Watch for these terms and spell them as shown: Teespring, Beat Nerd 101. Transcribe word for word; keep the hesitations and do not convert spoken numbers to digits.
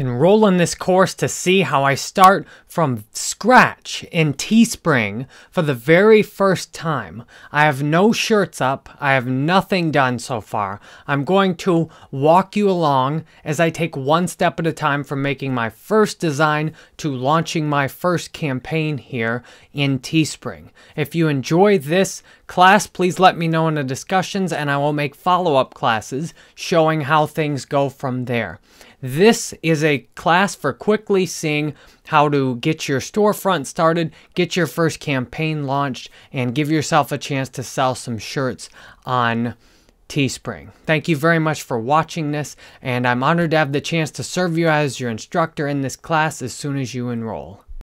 Enroll in this course to see how I start from scratch in Teespring for the very first time. I have no shirts up. I have nothing done so far. I'm going to walk you along as I take one step at a time from making my first design to launching my first campaign here in Teespring. If you enjoy this class, please let me know in the discussions and I will make follow-up classes showing how things go from there. This is a class for quickly seeing how to get your storefront started, get your first campaign launched, and give yourself a chance to sell some shirts on Teespring. Thank you very much for watching this, and I'm honored to have the chance to serve you as your instructor in this class as soon as you enroll.